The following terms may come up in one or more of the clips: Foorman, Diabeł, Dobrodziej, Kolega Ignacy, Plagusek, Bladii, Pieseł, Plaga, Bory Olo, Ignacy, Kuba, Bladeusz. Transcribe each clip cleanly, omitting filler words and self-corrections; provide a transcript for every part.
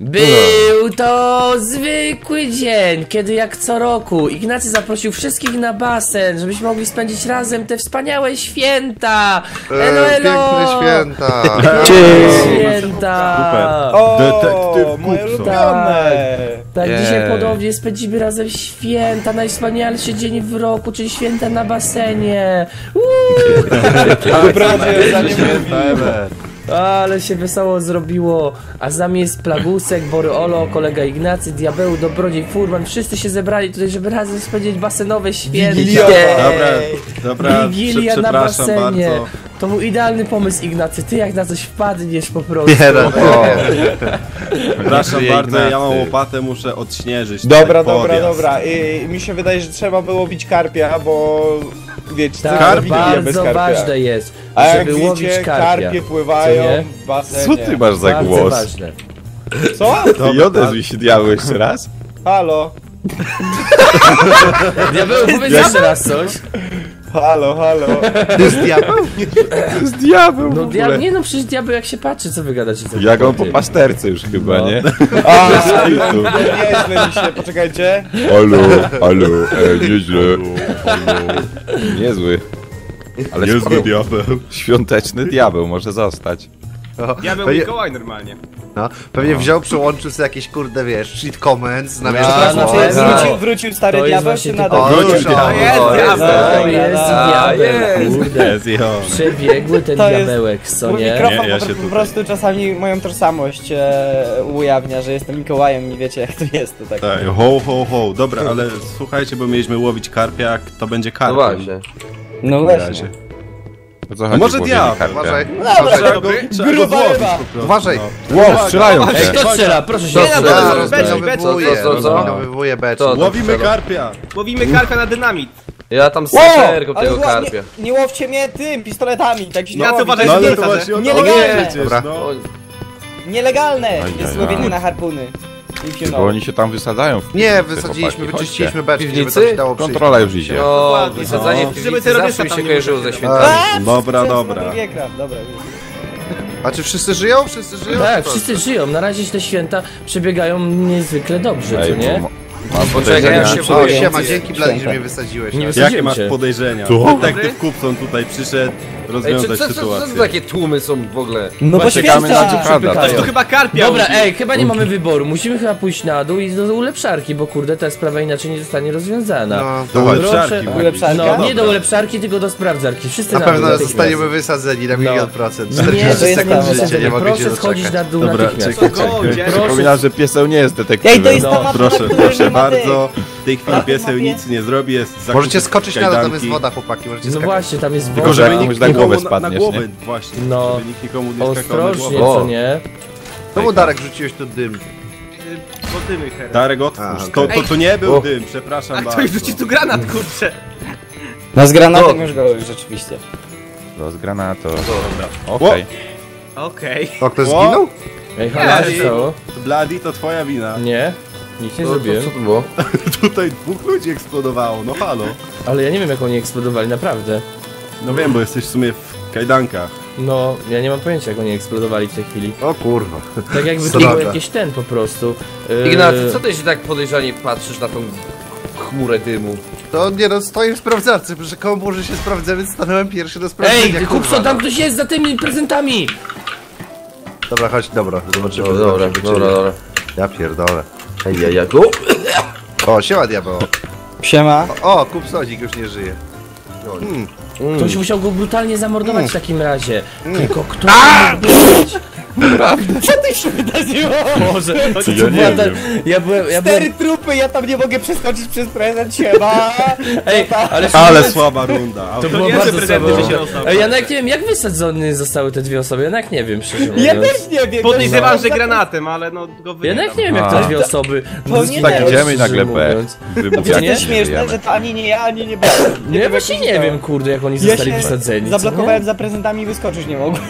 Był to zwykły dzień, kiedy jak co roku Ignacy zaprosił wszystkich na basen, żebyśmy mogli spędzić razem te wspaniałe święta. Elo, elo. Piękne święta. Święta. O, detektyw Kupco. Tak, dzisiaj podobnie spędzimy razem święta, najwspanialszy dzień w roku, czyli święta na basenie. Ale się wesoło zrobiło, a z nami jest Plagusek, Bory Olo, Kolega Ignacy, Diabeł, Dobrodziej, Foorman. Wszyscy się zebrali tutaj, żeby razem spędzić basenowe święta. Dobra, Wigilia na basenie. Bardzo. To był idealny pomysł, Ignacy, ty jak na coś wpadniesz po prostu. Przepraszam bardzo, ja mam łopatę, muszę odśnieżyć. Dobra. I mi się wydaje, że trzeba było bić karpia, bo... Wiecie, tak, bardzo ważne jest, żeby łowić karpie pływają w basenie. Co ty masz za głos? Bardzo ważne. Co? I odezwij się, Diabeł, jeszcze raz. Halo. Diabeł, powiedz jeszcze raz coś. Halo, halo. To jest Diabeł? To jest Diabeł. No Diabeł, nie no, przecież Diabeł jak się patrzy, co wy gadacie. Jak on po pasterce już chyba, nie? A, nieźle mi się, poczekajcie. Halo, nieźle. Niezły. Ale niezły Diabeł. Świąteczny Diabeł może zostać. Diabeł Mikołaj normalnie. No, pewnie wziął, przyłączył sobie jakieś, kurde, wiesz, shit comments, wrócił stary Diabeł się na dole. Wrócił Diabeł. Przebiegły ten Diabełek, co nie? Mikrofon po prostu czasami moją tożsamość ujawnia, że jestem Mikołajem i wiecie jak to jest. Tak, ho. Dobra, ale słuchajcie, bo mieliśmy łowić karpia, kto będzie karpiem. No właśnie. Może Diabeł. Uważaj. Gruba ryba. Uważaj. Łow, strzelają. Ej, kto strzela? Proszę się. Co? Łowimy karpia. Łowimy karpia na dynamit. Ja tam serką tego karpia. Nie łowcie mnie tym, pistoletami. Tak się nie uważaj. Nielegalne. Nielegalne jest łowienie na harpuny. Bo oni się tam wysadzają. Nie, wysadziliśmy, wyczyściliśmy beczki, żeby to się dało przyjść. Kontrola już idzie. No, wysadzanie w piwnicy zawsze mi się kojarzyło ze świętami. Dobra. A czy wszyscy żyją? Tak, wszyscy żyją. Na razie te święta przebiegają niezwykle dobrze, co nie? Mam podejrzenia. O, siema, dzięki Bladii, że mnie wysadziłeś. Jakie masz podejrzenia? Detektyw Kupcon tutaj przyszedł rozwiązać sytuację. Co to takie tłumy są w ogóle? No bo czekamy na ciekawe. Ktoś tu chyba karpia. Dobra, ej, chyba nie mamy wyboru. Musimy chyba pójść na dół i do ulepszarki, bo kurde, ta sprawa inaczej nie zostanie rozwiązana. Do ulepszarki. No, nie do ulepszarki, tylko do sprawdzarki. Wszyscy na pewno zostaniemy wysadzeni na 1 000 000%. 40 sekund życia, nie mogę się doczekać. Proszę schodzić na dół natychmiast. Przypominam, że Pieseł nie jest detektywem. Proszę bardzo. W tej chwili Pieseł nic nie zrobi, jest... Możecie skoczyć na dół, tam jest woda, chłopaki. No właśnie, tam jest woda. Na głowę właśnie, no, żeby nikt nikomu nie skakał na głowę. Co nie? Czemu Darek rzuciłeś tu dym? Bo dymy, herę. Darek, otwórz. To nie był dym, przepraszam bardzo. A ktoś rzuci tu granat, kurczę! No z granatem już go rzeczywiście. No z granatą. Okej. A ktoś zginął? Ej, halo, Bladii, to twoja wina. Nie. Nic nie zrobiłem. Co to było? Tutaj 2 ludzi eksplodowało, no halo. Ale ja nie wiem jak oni eksplodowali, naprawdę. No wiem, bo jesteś w sumie w kajdankach. No, ja nie mam pojęcia jak oni eksplodowali w tej chwili. O kurwa. Tak jakby to był jakiś ten po prostu. Ignacy, co ty się tak podejrzanie patrzysz na tą chmurę dymu? To nie no, stoi w sprawdzarce, proszę, komu było, że się sprawdzę, więc stanąłem pierwszy do sprawdzenia. Ej, Kupco, tam ktoś jest za tymi prezentami! Dobra, chodź, dobra, zobaczymy. Dobra. Ja pierdolę. Ej, jaku? O, siema Diabeł. Siema. O, Kupsodzik już nie żyje. Ktoś musiał go brutalnie zamordować w takim razie. Tylko kto naprawdę? Co ty się wydarzyło? Boże, ja byłem 4 trupy, ja tam nie mogę przeskoczyć przez prezent, siema. Ej, ale słaba runda. To było bardzo słaba. Ej, ja nawet nie wiem, jak wysadzone zostały te 2 osoby, ja nawet nie wiem. Ja też nie wiem. Podejrzewam, że granatem, ale no go wyjadam. Ja nawet nie wiem, jak te 2 osoby. Tak idziemy i nagle to jest śmieszne, że to ani nie ja, ani nie Bladii. Ja właśnie nie wiem, kurde, jak oni zostali wysadzeni. Zablokowałem za prezentami i wyskoczyć nie mogłem.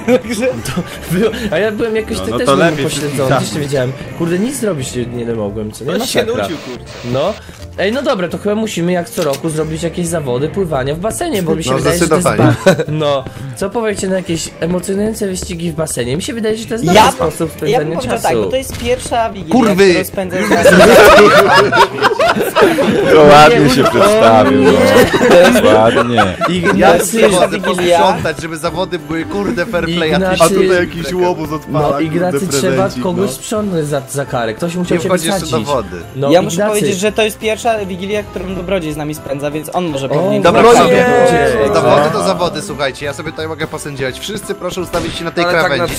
A ja byłem jakoś no, też nie pośledzony, gdzieś nie wiedziałem. Kurde, nic zrobić nie mogłem, co nie? No się nudził, kurde. No. Ej, no dobra, to chyba musimy jak co roku zrobić jakieś zawody pływania w basenie, bo mi się wydaje, że to jest no, co powiecie na jakieś emocjonujące wyścigi w basenie? Mi się wydaje, że to jest dobry sposób spędzania czasu. Tak, bo to jest pierwsza wigilia, którą spędzę z nami. To ładnie się przedstawił. Ładnie. Ignacy, ja posprzątać, żeby zawody były kurde fair play, Ignacy, a tutaj jakiś łobuz odpala. No Ignacy trzeba kogoś sprzątnąć za karę, ktoś musiał się wysadzić. No, ja muszę powiedzieć, że to jest pierwsza wigilia, którą Dobrodziej z nami spędza, więc on może powinien... Dobra, zawody to zawody, słuchajcie, ja sobie tutaj mogę posędziować. Wszyscy proszę ustawić się na tej krawędzi.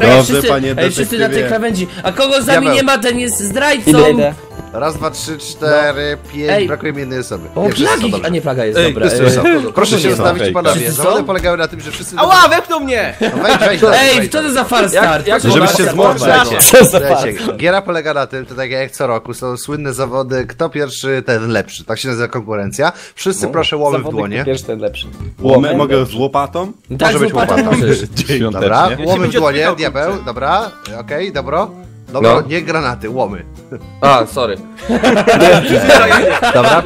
Dobrze, panie detektywie. Wszyscy na tej krawędzi, a kogo z nami nie ma, ten jest zdrajcą. Raz, dwa, trzy, cztery, pięć, brakuje mi jednej osoby. O, Plagi! A nie, Plaga jest dobra. Proszę się ustawić, panowie. Zawody polegały na tym, że wszyscy... Ała, wepnął mnie! Ej, co to za far start? Żebyście zmordzali. Giera polega na tym, to tak jak co roku, są słynne zawody, kto pierwszy, ten lepszy. Tak się nazywa konkurencja. Wszyscy proszę łomy w dłonie. Kto pierwszy, ten lepszy. Łomy? Mogę z łopatą? Może być łopatą. Dobra, łomy w dłonie, Diabeł, dobra, okej, dobro. Dobra, nie granaty, łomy. A, sorry. Dobra,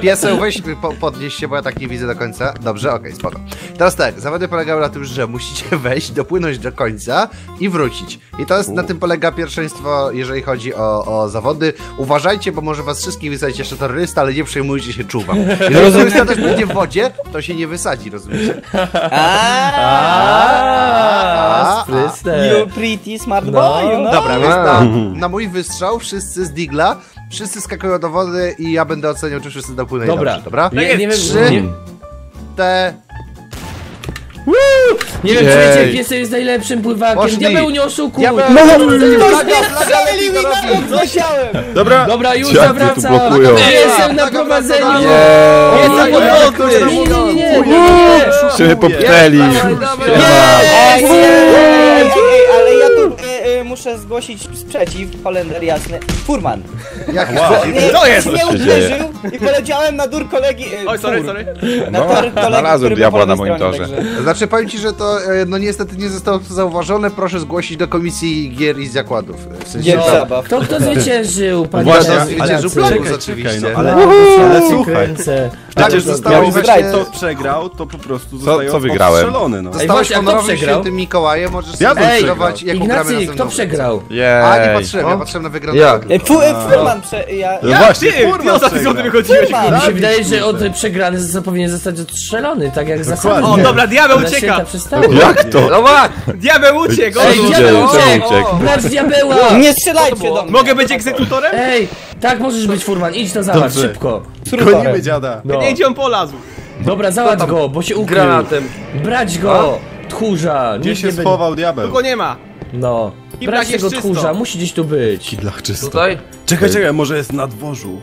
Pieseł, weź podnieś się, bo ja tak nie widzę do końca. Dobrze, okej, spoko. Teraz tak, zawody polegały na tym, że musicie wejść, dopłynąć do końca i wrócić. I to jest, na tym polega pierwszeństwo, jeżeli chodzi o zawody. Uważajcie, bo może was wszystkich wysadzić jeszcze terrorysta, ale nie przejmujcie się, czuwam. Jeżeli terrorysta też będzie w wodzie, to się nie wysadzi, rozumiecie? You pretty smart boy, you know? Dobra, więc na mój wystrzał wszyscy z digla, wszyscy skakują do wody i ja będę oceniał, czy wszyscy dopłynęli dobrze, dobra? Nie wiem, nie wiem, czy wiecie, jak Pieseł jest najlepszym pływakiem. Diabeł, nie oszukuj! Dobra, dobra, już zawracam! Pieseł na prowadzeniu! Nie, się popchnęli! Muszę zgłosić sprzeciw, holender jasny. Foorman. Jak to jest? Nie uwierzył i poleciałem na dur kolegi. Oj, sorry. Na tor kolegi, znalazłem diabła na moim torze. Znaczy, powiem ci, że to no niestety nie zostało to zauważone. Proszę zgłosić do komisji gier i zakładów. W sensie zabaw. Kto zwyciężył, panie? Zwyciężył Plagus oczywiście. Ale słuchaj. Przecież zostało właśnie... Kto przegrał, to po prostu zostaje odstrzelony. Zostałeś honorowym świętym Mikołajem. Możesz sobie sterować, jak ugramy na przegrał. A nie potrzebna wygrana. Foorman mi się wydaje, że od przegrany powinien zostać odstrzelony, tak jak zasadnie. O dobra, Diabeł ucieka! Jak to? Diabeł uciekł! Ej, Diabeł uciekł! Nasz Diabeła! Nie strzelajcie do mnie! Mogę być egzekutorem? Ej, tak możesz być, Foorman, idź to załatw, szybko. Gonimy dziada. Nie idzie, on polazł. Dobra, załatw go, bo się ukrył. Granatem. Brać go, tchórza. Gdzie się schował Diabeł? Go nie ma. No. Brać tego tchórza, musi gdzieś tu być. Kidlach czysto. Tutaj? Czekaj, może jest na dworzu.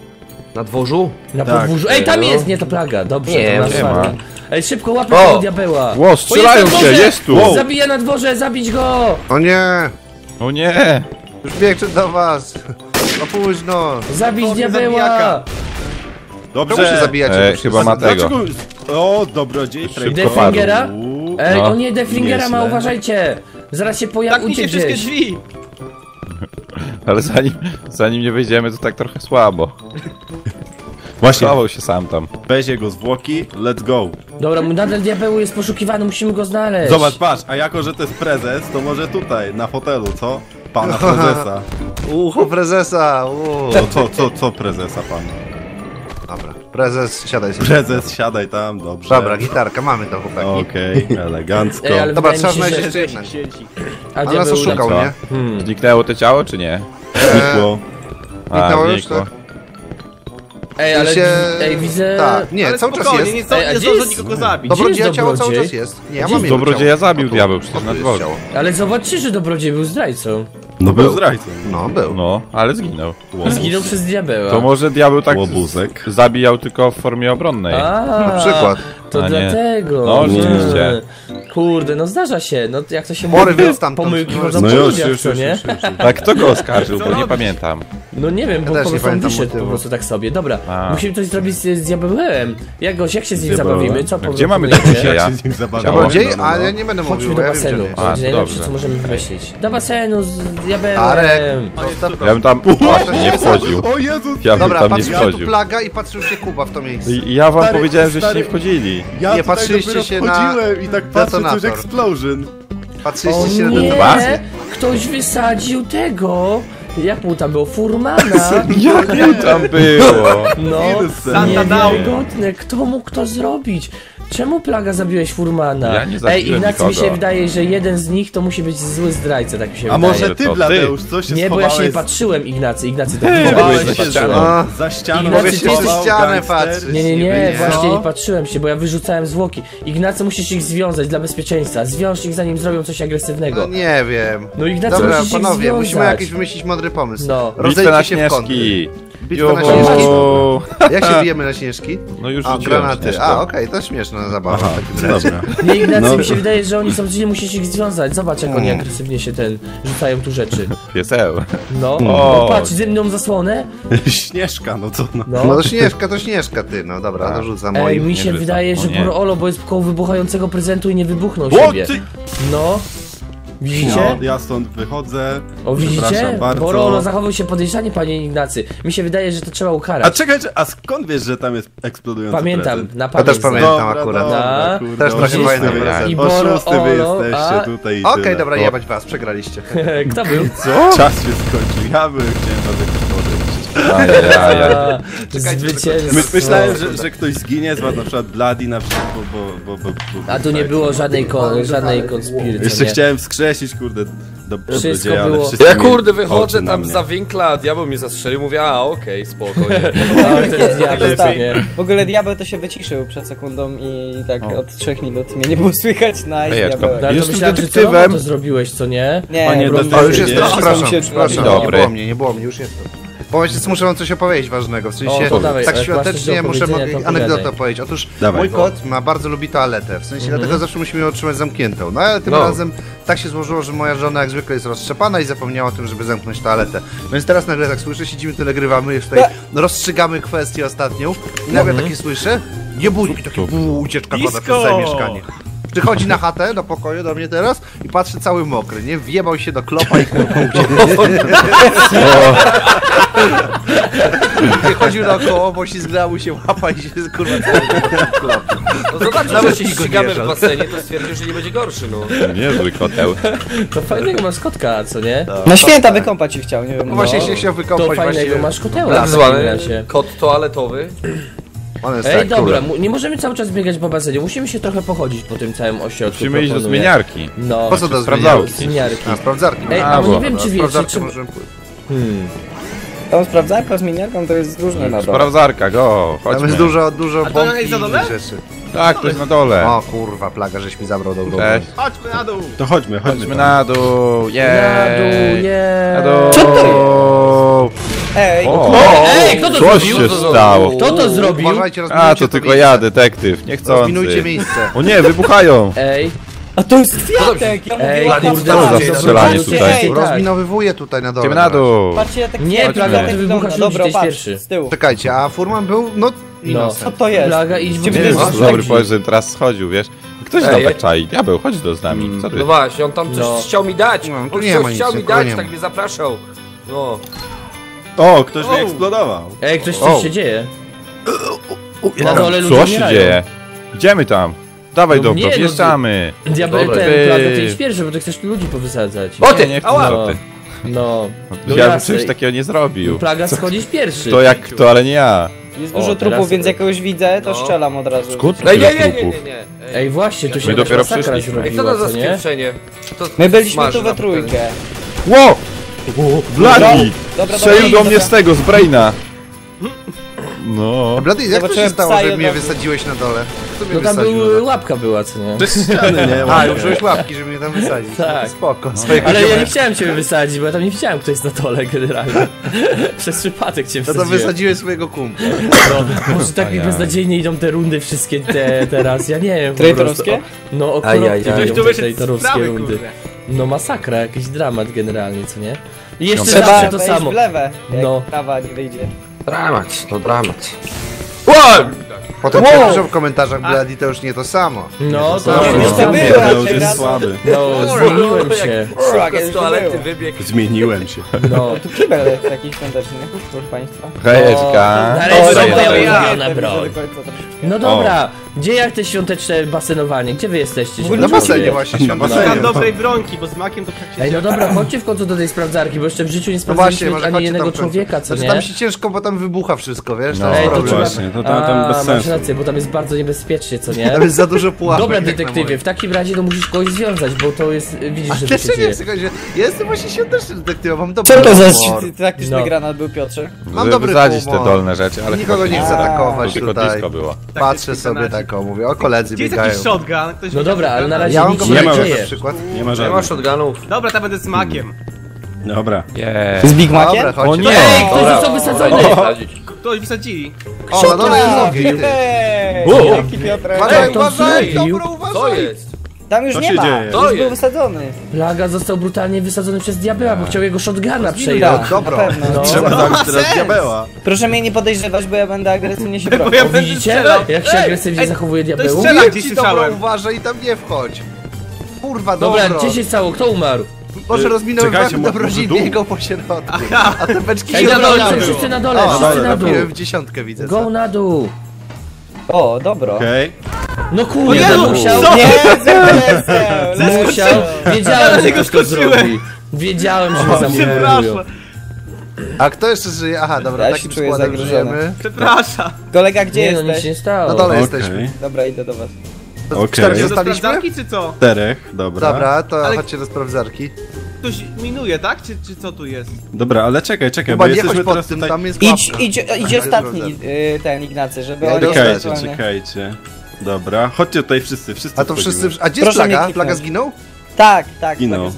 Na dworzu? Na podwórzu. Ej, tam jest, nie to Plaga. Dobrze, nie ma. Ej, szybko łapę tego Diabeła. Ło, strzelają się, jest tu. Zabiję na dworze, zabić go. O nie. O nie. Już biegnę do was. Za późno. Zabić Diabeła. Dobrze. Komu się zabijacie? Chyba ma tego. O, Dobrodziej. Defingera? Ej, o nie, Defingera ma, uważajcie. Zaraz się pojawi uciekł gdzieś. Wszystkie drzwi. Ale zanim nie wyjdziemy, to tak trochę słabo. Właśnie. Słabo się sam tam. Weź jego zwłoki, let's go. Dobra, nadal Diabeł jest poszukiwany, musimy go znaleźć. Zobacz, patrz, a jako, że to jest prezes, to może tutaj, na fotelu, co? Pana prezesa. Ucho prezesa, co prezesa pan? Dobra, prezes, siadaj sobie. Prezes, siadaj tam, dobrze. Dobra, gitarka, mamy to, chłopaki. Okej, elegancko. Ej, dobra, trzeba znaleźć jeszcze jednego. A nas oszukał, nie? Zniknęło to ciało, czy nie? Znikło. Zniknęło już, tak? Ej, ale widzę... Tak, nie, cały czas jest. Nie, nie zdążę nikogo zabić. Dobrodzieja ciało cały czas jest. Nie, ja mam jego Dobrodzieja zabił Diabeł przecież na dworze. Ale zobaczcie, że Dobrodziej był zdrajcą. No był zdrajcą. No był. No, ale zginął. Zginął przez Diabeła. To może Diabeł tak zabijał tylko w formie obronnej. Na przykład. To dlatego. No, oczywiście. Kurde, no zdarza się, no jak to się mówi, pomyłki można powiedzieć, no nie? Tak, kto go oskarżył, bo nie pamiętam. No nie wiem, bo po prostu tak sobie, dobra, musimy coś zrobić z Diabełem. Jak się z nim zabawimy, co powiemy? Gdzie mamy do dzisiaj? Dobrodziej, ale ja nie będę mówił. Chodźmy do basenu, to będzie najlepsze, co możemy wymyślić. Do basenu z Diabełem. Ja bym tam nie wchodził. Ja bym tam nie wchodził. Dobra, patrzył się Plaga i patrzył się Kuba w to miejsce. Ja wam powiedziałem, żeście nie wchodzili. Nie patrzyliście się na... I tak patrzę, coś explosion. Patrzyliście się na ten basen? Ktoś wysadził tego. Jak mu tam było? Foormana? Jak mu tam było? No, niewiarygodne. Kto mógł to zrobić? Czemu Plaga zabiłeś Foormana? Ja nie zabiłem Ignacy, mi się wydaje, że jeden z nich to musi być zły zdrajca, tak mi się wydaje. A może ty, Bladeusz, coś się nie, bo ja się nie patrzyłem, Ignacy, to nie się za ścianę. Mogę się za ścianę patrzeć. Nie, właśnie nie patrzyłem się, bo ja wyrzucałem zwłoki. Ignacy, musisz ich związać dla bezpieczeństwa. Zwiąż ich, zanim zrobią coś agresywnego. No nie wiem. No Ignacy, musisz ich związać. Dobra, panowie, musimy jakiś wymyślić mądry pomysł. No. Rozejdźcie się w kąty. Bitwa na śnieżki. Jak się bijemy na śnieżki? No już granaty. A, okej, to śmieszna zabawa. Nie, Ignacy, mi się wydaje, że oni są dziwni, musisz ich związać. Zobacz, jak oni agresywnie się rzucają tu rzeczy. Pieseł. No, patrz, ze mną zasłonę. Śnieżka, no co? No to śnieżka, ty. No dobra, dorzucam. Ej, mi się wydaje, że Bory Olo, bo jest koło wybuchającego prezentu i nie wybuchnął siebie. No. Widzicie? No, ja stąd wychodzę. O, widzicie? Bory Olo zachował się podejrzanie, panie Ignacy. Mi się wydaje, że to trzeba ukarać. A czekaj, a skąd wiesz, że tam jest eksplodujący prezent? Ja też pamiętam akurat. Też trochę pamiętam prezent. O 6 wy jesteście tutaj i okej, dobra, jebać was, przegraliście. Kto był? Co? Czas się skończył, ja bym chciał was eksplodować. Myślałem, że ktoś zginie, z was na przykład Bladii, na przykład, bo a tu nie było żadnej konspiracji. Jeszcze chciałem wskrzesić, kurde, wszystko było. Ja kurde wychodzę tam za winkla, Diabeł mnie zastrzelił, mówię, a okej, spokojnie. W ogóle Diabeł to się wyciszył przed sekundą i tak od 3 minut mnie nie było słychać na Diabeł. Już myślałem, że ty to zrobiłeś, co nie? Nie, to już jest, przepraszam, nie było mnie, już jest to. Powiedz, muszę wam coś opowiedzieć ważnego, w sensie tak świątecznie muszę anegdotę opowiedzieć. Otóż mój kot bardzo lubi toaletę, w sensie dlatego zawsze musimy ją otrzymać zamkniętą. No ale tym razem tak się złożyło, że moja żona jak zwykle jest roztrzepana i zapomniała o tym, żeby zamknąć toaletę. No więc teraz nagle tak słyszę, siedzimy, tyle grywamy, już tutaj rozstrzygamy kwestię ostatnią i nagle takie słyszę, nie budzi, taki ucieczka kota przez całe mieszkanie. Przychodzi na chatę, do pokoju, do mnie teraz i patrzy cały mokry, nie? Wjebał się do klopa i kurwa uciekł. Chodził naokoło, bo ślizgnęła się łapa i się kurwa klop. No zobacz, nawet jeśli ścigamy w basenie, to stwierdził, że nie będzie gorszy, no. Niezły koteł. To fajnego masz kotka, co nie? Na święta wykąpać się chciał, nie wiem. No właśnie się chciał wykąpać właśnie. To fajnego masz koteła. Kot toaletowy. Ej, dobra, nie możemy cały czas biegać po basenie, musimy się trochę pochodzić po tym całym ośrodku. Musimy iść do zmieniarki. No. Po co do zmieniarki? A, sprawdzarki. Ej, a nie wiem, czy wiecie, czy... Tą sprawdzarką, zmieniarką to jest różne na dole. Sprawdzarka, go, chodźmy. Tam jest dużo bombki i rzeczy. Tak, to jest na dole. O kurwa, Plaga, żeś mi zabrał do góry. Chodźmy na dół. To chodźmy na dół, na dół. Co to jest? Ej, kto to zrobił? Coś się stało. Kto to zrobił? A, to tylko ja, detektyw, niechcący. Rozminujcie miejsce. O nie, wybuchają. Ej. A to jest kwiatek! Ej, kurde, zastrzelanie tutaj. Rozminowywuje tutaj na dole. Idziemy na dół. Patrzcie, tak nie, Plaga ten wybuchasz, dobra, pierwszy. Czekajcie, a Foorman był, co to jest? Plaga, idźmy. Dobry pomysł, żebym teraz schodził, wiesz. Ktoś tam tak czai. Diabeł, chodź z nami. No właśnie, on tam coś chciał mi dać. On coś chciał mi dać, tak mnie zapraszał. No. O, ktoś mnie eksplodował. Ej, coś się dzieje. Na dole ludzie umierają. Co się dzieje? Idziemy tam. Dawaj, dobro, wjeżdżamy. Diabeł, ty idź pierwszy, bo ty chcesz ludzi powysadzać. O ty, nie chcę. Ja bym coś takiego nie zrobił. Plaga, schodzisz pierwszy. To jak kto, ale nie ja. Jest dużo trupów, więc jak kogoś widzę, to strzelam od razu. Skąd? Nie. Ej, właśnie, tu się dopiero przyszliśmy. Ej, co to za skrzypczenie? My byliśmy tu we trójkę. Ło! Bladii! Strzelił do mnie z tego, z Braina! No. Bladii, jak to się stało, że mnie wysadziłeś na dole? No tam łapka była, co nie? A, już wziąłeś łapki, żeby mnie tam wysadzić. Tak. Spoko. Ale ja nie chciałem ciebie wysadzić, bo ja tam nie widziałem, kto jest na dole generalnie. Przez przypadek cię wysadziłem. No to wysadziłeś swojego kumpla. No, może tak mi beznadziejnie idą te rundy wszystkie te teraz, ja nie wiem. Traitorowskie? No okropnie, traitorowskie rundy. No masakra, jakiś dramat generalnie, co nie? I jeszcze trzeba to samo. W lewe, no. Prawa nie wyjdzie. Dramat, to dramat. Wow! Potem piszą w komentarzach, Bladii to już nie to samo. No to już to było, to jest słaby. No, zmieniłem się. Z toalety wybiegł. Zmieniłem się. No, tu kibel taki świąteczny, proszę państwa. Hejeczka. No dobra, gdzie jak te świąteczne basenowanie? Gdzie wy jesteście? Na basenie właśnie świąteczne. Mam dobrej bronki, bo z makiem to praktycznie... Ej, no dobra, chodźcie w końcu do tej sprawdzarki, bo jeszcze w życiu nie sprawdzaliśmy ani jednego człowieka, co nie? Tam się ciężko, bo tam wybucha wszystko, wiesz? No właśnie, to tam bez sensu. Rację, bo tam jest bardzo niebezpiecznie, co nie? Tam jest za dużo pułapek. Dobra, detektywie, w takim razie to musisz kogoś związać, bo to jest... Widzisz, że to się dzieje. Ja jestem właśnie świątecznym detektywem, mam dobry humor. Co to za taktyczny granat był, Piotrze? Mam dobry humor. Wysadzić te dolne rzeczy, ale... Nikogo nie chcę atakować tutaj. Patrzę sobie tak, mówię, o koledzy biegają. Gdzie jest jakiś shotgun? No dobra, ale na razie nic się nie dzieje. Nie ma żadnych shotgunów. Dobra, to będę z makiem. Dobra. Z Big Maciem? O nie! Ktoś został wysadzony! Ktoś wysadzili. O, no dobra, jest ogień. Dzięki, Piotrek. Uważaj, dobra, uważaj! Tam już nie ma, już był wysadzony. Plaga został brutalnie wysadzony przez Diabeła, bo chciał jego shotguna przejąć. Dobra, trzeba zabić teraz Diabeła. Proszę mnie nie podejrzewać, bo ja będę agresywnie się bronił. Widzicie, jak się agresywnie zachowuje Diabeł? Mówię ci, dobra, uważaj i tam nie wchodź. Kurwa, dobra. Dobra, gdzie się cało? Kto umarł? Może rozminąłem wam Dobrodziej biegał po środku. A te beczki się rozmijały. Wszyscy na dole, wszyscy na dół. W dziesiątkę widzę. Go na dół. O, dobro. Okej. No kurde, musiał... Nie, musiał... Wiedziałem, że ktoś to zrobi. Wiedziałem, że zamówiłem. A kto jeszcze żyje? Aha, dobra, takim składem żyjemy. Przepraszam. Kolega, gdzie jesteś? No nic się nie stało. Na dole jesteśmy. Dobra, idę do was. Czterech zostaliśmy? Do sprawdzarki czy co? Czterech, dobra. Dobra, to chodźcie do sprawdzarki. Ktoś minuje, tak? Czy co tu jest? Dobra, ale czekaj, bo jesteśmy teraz tutaj... Idź ostatni, ten Ignacy, żeby... Czekajcie. Dobra, chodźcie tutaj wszyscy. A to wszyscy... A gdzie jest Plaga? Plaga zginął? Tak, zginął.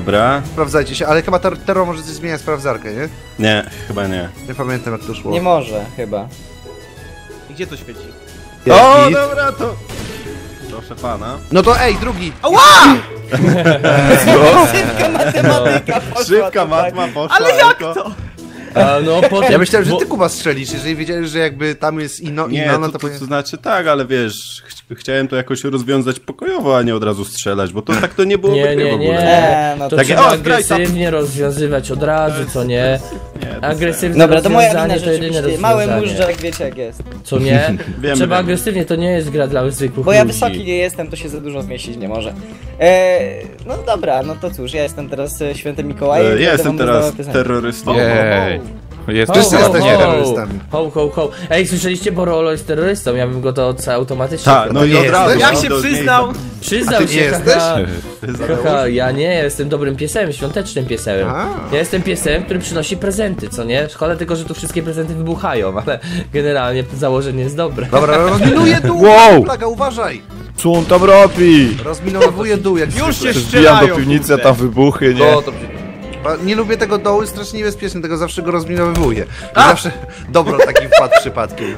Dobra. Sprawdzajcie się, ale chyba Tero może coś zmieniać sprawdzarkę, nie? Nie, chyba nie. Nie pamiętam jak to szło. Nie może, chyba. I gdzie to świeci? O, dobra, to... Proszę pana. No to ej, drugi! Ała! Szybka matematyka poszła. Szybka matma poszła. Ale jak to? No, ja myślałem, że ty Kuba strzelisz, jeżeli wiedziałeś, że jakby tam jest inno, to powiem... To znaczy tak, ale wiesz, chciałem to jakoś rozwiązać pokojowo, a nie od razu strzelać, bo to tak to nie było w ogóle. Nie, no to tak, trzeba agresywnie rozwiązywać od razu, co nie? Agresywnie rozwiązanie to jedyne rozwiązanie. Mały móżdżek, wiecie jak jest. Co nie? Trzeba agresywnie, to nie jest gra dla zwykłych ludzi. Bo ja wysoki nie jestem, to się za dużo zmieścić nie może. No dobra, no to cóż, ja jestem teraz świętym Mikołajem. Ja jestem teraz terrorystą. Wszyscy jesteście terrorystami. Ho. Ej, słyszeliście, Bory Olo jest terrorystą, ja bym go to automatycznie... Tak, no i od razu. Jak się przyznał? Przyznał się, haha. Ja nie jestem dobrym piesem, świątecznym piesem. Ja jestem piesem, który przynosi prezenty, co nie? Szkoda tylko, że tu wszystkie prezenty wybuchają, ale generalnie założenie jest dobre. Dobra, rozminuję dół! Plaga, uważaj! Co on tam robi? Rozminowuje dół, jak już się strzelają do piwnicy, tam wybuchy, nie? Nie lubię tego dołu, strasznie niebezpieczny, tego zawsze go rozminowywuję. Zawsze dobro taki wpadł przypadkiem.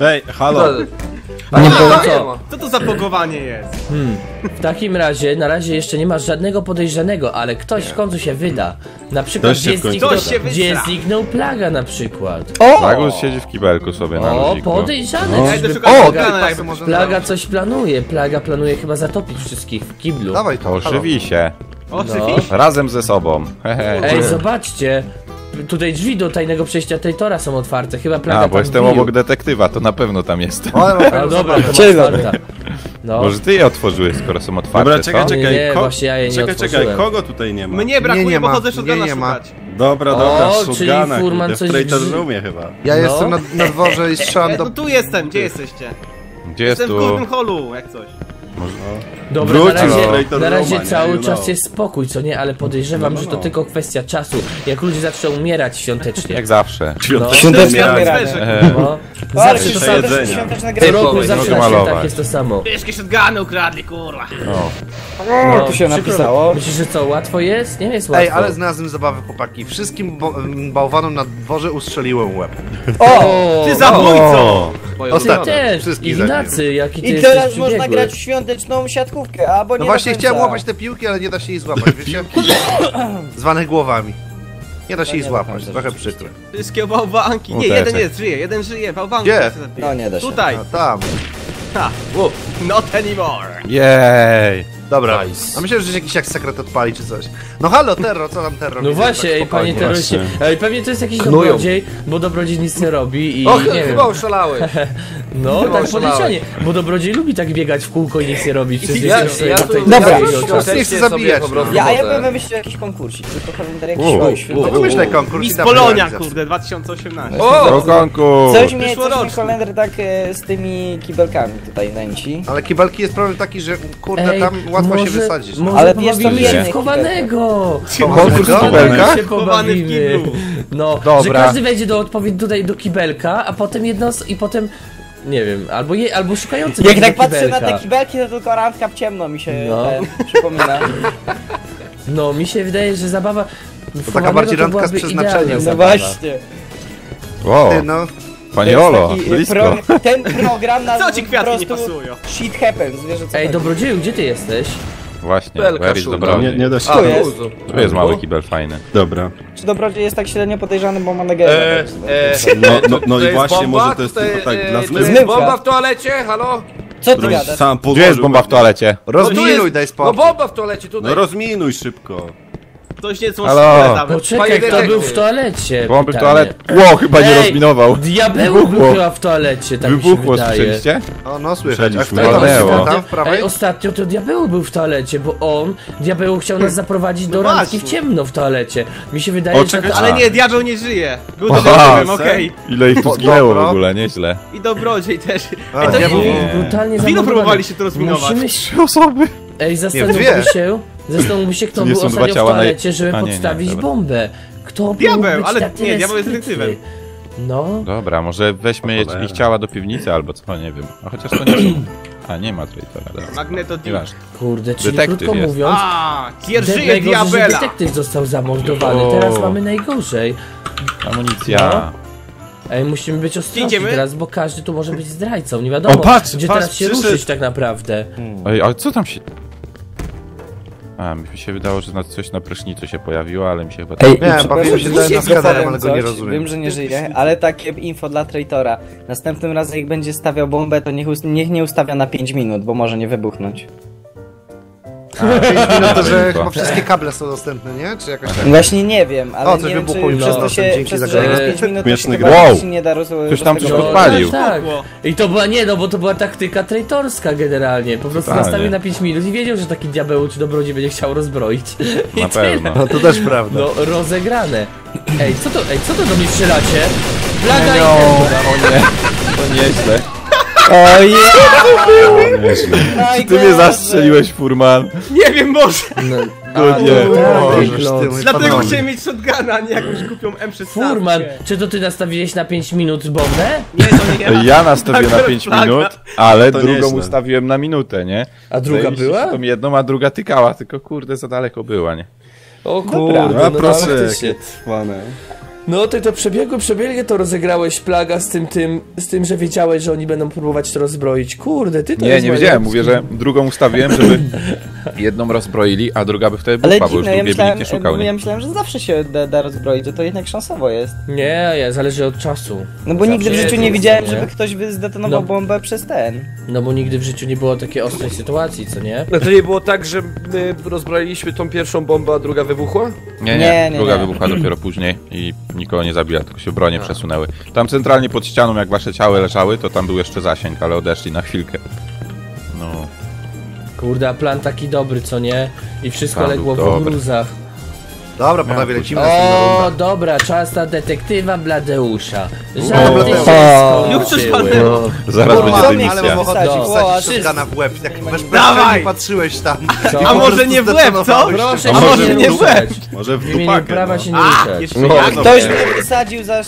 Ej, halo. Co to za pogowanie jest? W takim razie, na razie jeszcze nie ma żadnego podejrzanego, ale ktoś w końcu się wyda. Na przykład gdzie zniknął Plaga na przykład. Plagus siedzi w kibelku sobie na luziku. Podejrzane. Plaga coś planuje. Plaga planuje chyba zatopić wszystkich w kiblu. Dawaj to, żywi się. No. Razem ze sobą. Ej, zobaczcie. Tutaj drzwi do tajnego przejścia Traitora są otwarte. Chyba Plaga tam bo jestem obok detektywa, to na pewno tam jestem. No dobra, no. Może ty je otworzyłeś, skoro są otwarte. Dobra, czekaj. Nie, właśnie ja je nie otworzyłem. Kogo tutaj nie ma? Mnie brakuje, bo chodzę shotguna szukać. Dobra, czyli Foorman coś w Traitor Roomie chyba. Ja jestem na dworze i strzałem do... No tu jestem, gdzie jesteście? Gdzie jest tu? Jestem w górnym holu, jak coś. Dobra, na razie cały czas jest spokój, co nie? Ale podejrzewam, że to tylko kwestia czasu. Jak ludzie zaczną umierać świątecznie. Jak zawsze. Świąteczne umieranie. Zawsze to samo. Co roku zawsze na świętach jest to samo. Wszystkie shotguny ukradli, kurwa. No, tu się napisało. Myślisz, że co, łatwo jest? Nie jest łatwo. Ej, ale znalazłem zabawę, chłopaki. Wszystkim bałwanom na dworze ustrzeliłem łeb. O! Ty zabójco! Ostatnio. Ignacy, jaki ty. I teraz można grać w świąteczną siatkówkę, albo nie. No właśnie chciałem łapać te piłki, ale nie da się jej złapać, wiecie? Zwanych głowami. Nie da się jej złapać, trochę przykre. Wszystkie bałwanki. Nie, jeden żyje, bałwanki. Gdzie? No nie da się. Tutaj. A, tam. Ha, not anymore. Jej. Dobra. Nice. A myślę, że jakiś jak sekret odpali czy coś. No halo, Terro, co tam Terro? No właśnie, tak panie terroryści. Pewnie to jest jakiś dobrodziej, bo dobrodziej nic nie robi i och, nie chyba oszalałeś. No, chyba tak podejrzanie, bo dobrodziej lubi tak biegać w kółko i nic nie robić. Ja bym wymyślił jakiś konkursik, tylko komentarz jakiś świetny. No wymyślaj konkurs. Miss Polonia, kurde, 2018. O, konkurs. Coś mnie komentarz tak z tymi kibelkami tutaj nęci. Ale kibelki jest problem taki, że kurde tam łatwo może, się wysadzić. Może ale wiesz co, chowanego! Konkurs kibelka? Się pobawimy. No, dobra. Że każdy wejdzie do odpowiedzi tutaj do kibelka, a potem jedno i potem... Nie wiem, albo szukający. Jak tak patrzę na te kibelki, to tylko randka w ciemno mi się przypomina. No, mi się wydaje, że zabawa... To taka bardziej to randka z przeznaczeniem. No właśnie. Wow. Ty, no. Panie Olo, ten program na co ci kwiatki nie pasują? Shit happens, wiesz, co ej, Dobrodzieju, gdzie ty jesteś? Właśnie, nie da się. Tu jest. Tu jest mały kibel fajny. Dobra. Czy Dobrodziej jest tak średnio podejrzany, bo ma negerę? No i właśnie, może to jest tylko tak dla zmyłka. Jest bomba w toalecie, halo? Co ty gadasz? Gdzie jest bomba w toalecie? Rozminuj, daj spokój. No bomba w toalecie, tutaj. No rozminuj szybko. Ktoś nie złożył tam. Poczekaj, kto był w toalecie? Bomby w toalecie. Ło, chyba nie rozminował. Diabeł był chyba w toalecie, tak wybuchło, mi się wydaje. Słyszeliście? O, no słyszeć. Ej, ostatnio to Diabeł był w toalecie, bo on, Diabeł chciał nas zaprowadzić do randki w ciemno w toalecie. Mi się wydaje, że... Ale nie, Diabeł nie żyje. Był to Diabełem, okej. Ile ich tu zginęło w ogóle, nieźle. I Dobrodziej też. Ilu próbowali się to rozminować? Musimy się osoby. Ej, zastanówmy się, kto był ostatnio w toalecie, żeby podstawić bombę. Kto Diabeł, ale nie, Diabeł jest detektywem. No. Dobra, może weźmy ich ciała do piwnicy albo co, nie wiem. A chociaż to nie a, nie ma traitora. Magnetotyp. Kurde, czyli krótko mówiąc... Aaa, dzierżyje Diabela! Detektyw został zamordowany, teraz mamy najgorzej. Amunicja. Ej, musimy być ostrożni teraz, bo każdy tu może być zdrajcą, nie wiadomo, gdzie teraz się ruszyć tak naprawdę. Ej, ale co tam się... A, mi się wydało, że coś na prysznicu się pojawiło, ale mi się chyba... Ej, nie, bawiłem się dalej na ale go nie rozumiem. Wiem, że nie żyje, ale takie info dla traitora. Następnym razem jak będzie stawiał bombę, to niech nie ustawia na 5 minut, bo może nie wybuchnąć. A, 5 minut to, że chyba wszystkie kable są dostępne, nie? Czy jakoś tak? Właśnie nie wiem, ale nie wiem, czy przez to się... Dzięki za grę. 5 minut to się chyba nie da rozwiązać. Ktoś tam coś podpalił. Tak. I to była, nie no, bo to była taktyka traitorska generalnie. Po prostu nastawił na 5 minut i wiedział, że taki Diabeł czy Dobrodziej będzie chciał rozbroić. Na pewno. No to też prawda. No, rozegrane. Ej, co to do mnie strzelacie? Plaga i... O nie, to nieźle. Ojej! Czy ty mnie zastrzeliłeś, Foorman? Nie wiem, może! No nie, może. Dlatego chciałem mieć shotguna, a nie jakąś głupią M16. Foorman, czy to ty nastawiłeś na 5 minut bombę? Nie, to nie. Ja nastawiłem na 5 minut, ale drugą ustawiłem na minutę, nie? A druga była? Tą jedną, a druga tykała, tylko kurde, za daleko była, nie? O kurde, proszę. No ty to przebiegnie to rozegrałeś Plaga z tym, że wiedziałeś, że oni będą próbować to rozbroić. Kurde, ty to nie wiedziałem, mówię, że drugą ustawiłem, żeby jedną rozbroili, a druga by wtedy była, bo już drugiej by nikt nie szukał, nie? Ja myślałem, że zawsze się da rozbroić, że to jednak szansowo jest. Nie, zależy od czasu. No bo nigdy w życiu nie widziałem, żeby ktoś by zdetonował bombę przez ten. No bo nigdy w życiu nie było takiej ostrej sytuacji, co nie? No to nie było tak, że rozbroiliśmy tą pierwszą bombę, a druga wybuchła? Nie, druga wybuchła dopiero później i... Nikogo nie zabija, tylko się bronie przesunęły. Tam centralnie pod ścianą, jak wasze ciały leżały, to tam był jeszcze zasięg, ale odeszli na chwilkę. No. Kurde, a plan taki dobry, co nie? I wszystko legło w gruzach. Dobra, panowie, lecimy na rundę. Dobra, czas na detektywa Bladeusza. Żarty się skończyły. Zaraz będzie dymisja. Wszystko na w łeb, jak patrzyłeś tam. A może nie w łeb, co? A może nie w łeb. Może w dupakę. Ktoś mnie wysadził za...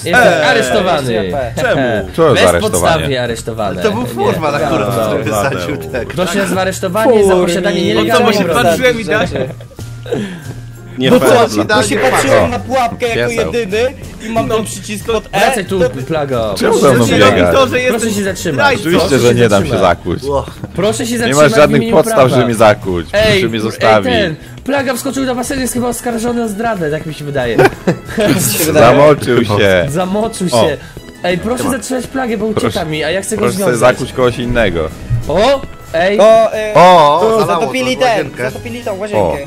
Aresztowany. Czemu? Bez podstawy aresztowany. To był Foorman akurat, który wysadził tak. Ktoś jest aresztowany za posiadanie nielegalnego. To bo się patrzyłem i da się. Nie no co, bo się patrzyłem na pułapkę jako jedyny i mam tam przycisk pod E. Wracaj tu, Plaga. Czemu tam biega? Proszę się zatrzymać. Oczywiście, że nie dam się zakłuć. Proszę się zatrzymać. Nie masz żadnych podstaw, żeby mnie zakłuć. Proszę mnie zostawić. Plaga wskoczył na basen, jest chyba oskarżony o zdradę, tak mi się wydaje. Zamoczył się. Zamoczył się. Ej, proszę zatrzymać Plagę, bo ucieka mi, a ja chcę go związać. Proszę zakłuć kogoś innego. O! Ej! O! Zatopili tą łazienkę.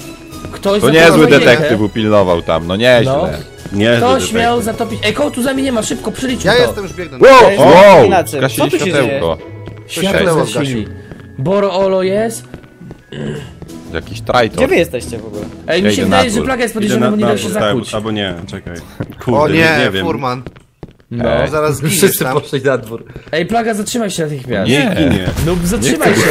Ktoś to niezły detektyw upilnował tam, no nieźle. Nie, ktoś miał zatopić. Ej, koło tu za mnie nie ma, szybko przyliczył to. Ja jestem już biegnę. Wow! Gasili światełko. Światło gasili. Bory Olo jest? Jakiś trajton. Gdzie wy jesteście w ogóle? Ej, mi się wydaje, że Plaga jest podejrzana, bo nie da się zakłuć. Albo nie, czekaj. O nie, Foorman. No, zaraz giniesz. Wszyscy poszli na dwór. Ej, Plaga, zatrzymaj się natychmiast. Nie ginie. No zatrzymaj się.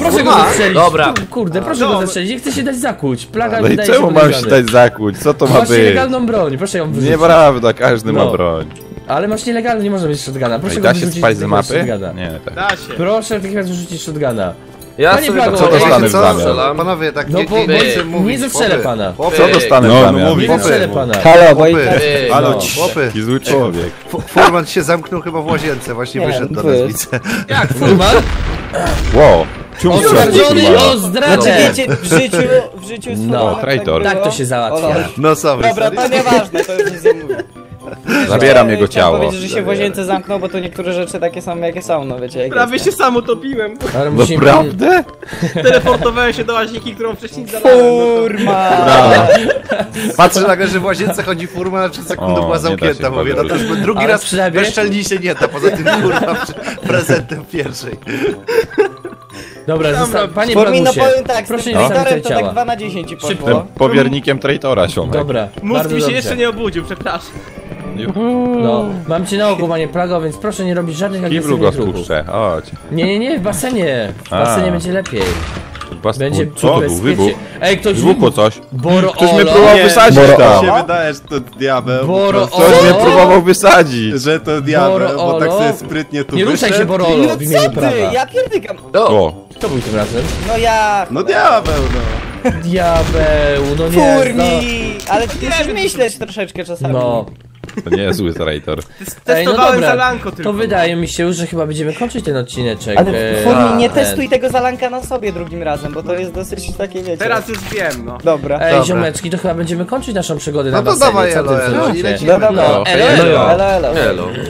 Proszę go zastrzelić. Dobra. Kurde, proszę go zastrzelić. Nie chce się dać zakłuć. Plaga nie daje się. Czemu mam się dać zakłuć? Co to ma być? Masz nielegalną broń, proszę ją wyrzucić. Nieprawda, każdy ma broń. Ale masz nielegalną, nie może być shotguna. Proszę go wyrzucić. Da się spać z mapy? Nie, tak. Da się. Proszę natychmiast wyrzucić shotguna. Ja nie wiem, co dostanę w zamian. Panowie, tak nie zestrzelę pana. Co dostanę w zamian? Nie zestrzelę pana. Halo, chłopy. Zły człowiek. Foorman się zamknął chyba w łazience, właśnie wyszedł na nazwice. Jak Foorman? Wow. Oskarżony o zdradę! W życiu jest Foorman. Tak to się załatwia. No sam. Dobra, to nieważne, to już nic nie mówię. Zabieram jego ciało. Powiedzieć, że się w łazience zamknął, bo to niektóre rzeczy takie same jakie są, no wiecie. Prawie się sam utopiłem. Naprawdę? Teleportowałem się do łazienki, którą wcześniej zalałem. Foorman! Patrzę nagle, że w łazience chodzi Foorman, a 3 sekundy była zamknięta. Mówię, no to już drugi raz bezczelnie się nie da, poza tym kurwa prezentem pierwszej. Dobra, panie Blagusie, proszę nie zostawić ciała. To tak 2 na 10 poszło. Powiernikiem traitora, siomek. Dobra, mózg mi się jeszcze nie obudził, przepraszam. No, mam cię na oku, panie Plago, więc proszę nie robić żadnych agresywnych ruchów. Nie, w basenie. W basenie będzie lepiej. Będzie bezpiecznie. Ej, ktoś wybuchło coś. Ktoś mnie próbował wysadzić tam. Mi się wydaje, że to Diabeł. Ktoś mnie próbował wysadzić. Że to Diabeł, bo tak sobie sprytnie tu wyszedł. Nie ruszaj się, Bory Olo, w imieniu prawa. Ja pierdykam. Kto był tym razem? No ja. No Diabeł, no. Diabeł, no nie. Kurni. Ale ty też myślisz troszeczkę czasami. No. To nie jest zły traitor. Testowałem zalanko tylko. To wydaje mi się, że chyba będziemy kończyć ten odcineczek. Ale Foorman, nie testuj tego zalanka na sobie drugim razem, bo to jest dosyć takie, wiecie. Teraz już wiem, no. Dobra. Ej, ziomeczki, to chyba będziemy kończyć naszą przygodę na basenie. No to dawaj, elo, elo, elo, elo.